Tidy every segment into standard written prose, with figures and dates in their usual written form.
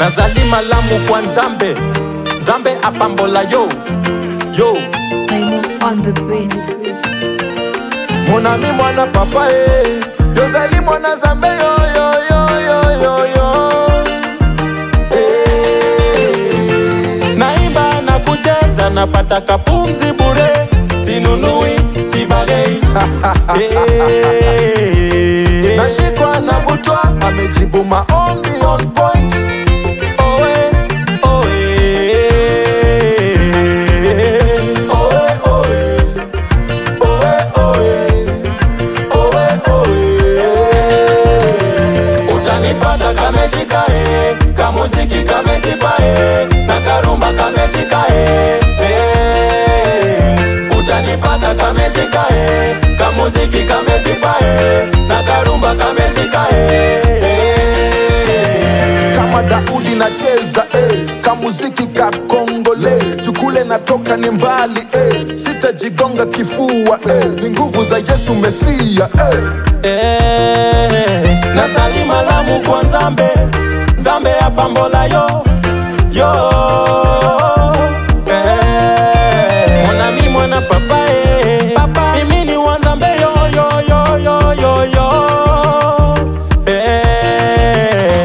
Nazali malamu kwa Nzambe, Nzambe apambola yo, yo. Simon on the beat. Monami mwana papa eh, Yozali mwana Nzambe yo yo yo yo yo yo. Eh. Naimba na kucheza na pata kapumzi bure, sinunui sibalei. Eh. Nashikwa na butwa, amejibu maombi on point. Kameshikae, kamuziki kametipae, na karumba kameshikae. Utanipata kameshikae, kamuziki kametipae, na karumba kameshikae. Kama Daudi nacheza, kamuziki kakongole, chukule natoka ni mbali, sitajigonga kifua, ni nguvu za Yesu Mesia. Nazali malamu kwa Nzambe, Nzambe apambola yo, yo. Mwanami mwana papa papa, mimi ni wa Nzambe yo yo yo yo yo yo.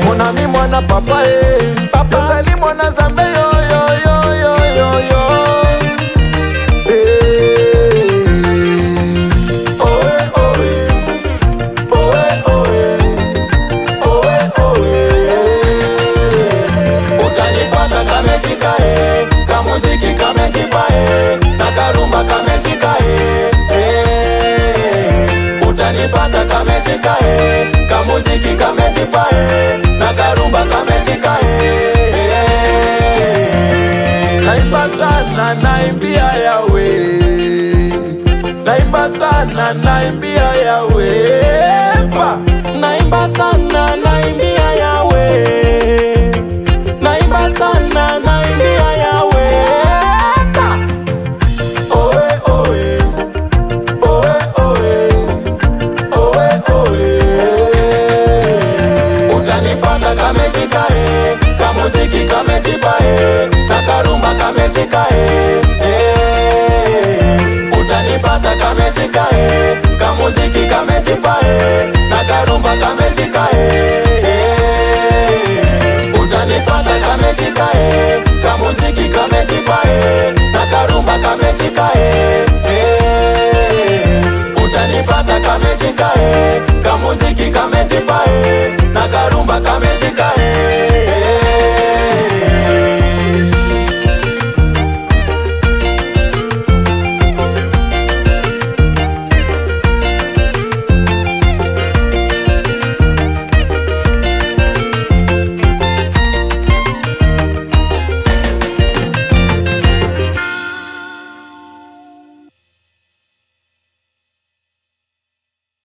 Mwanami mwana papa papa, Nazali mwana Nzambe yo yo yo yo yo yo. Kameshikae, kamuziki kametipae, na karumba kameshikae. Utanipata kameshikae, kamuziki kametipae, na karumba kameshikae. Naimba sana naimbia Yahweh, naimba sana naimbia Yahweh, naimba sana naimbia Yahweh. Sana na imbia Yahweh. Oe oe, oe oe, oe oe. Utanipata kameshikae, kamuziki kametipae, na karumba kameshikae. Utanipata kameshikae, kamuziki kametipae, na karumba kameshikae. Utanipata kameshikae, kamuziki kametipae, na karumba kameshikae. Utanipata kameshikae, kamuziki.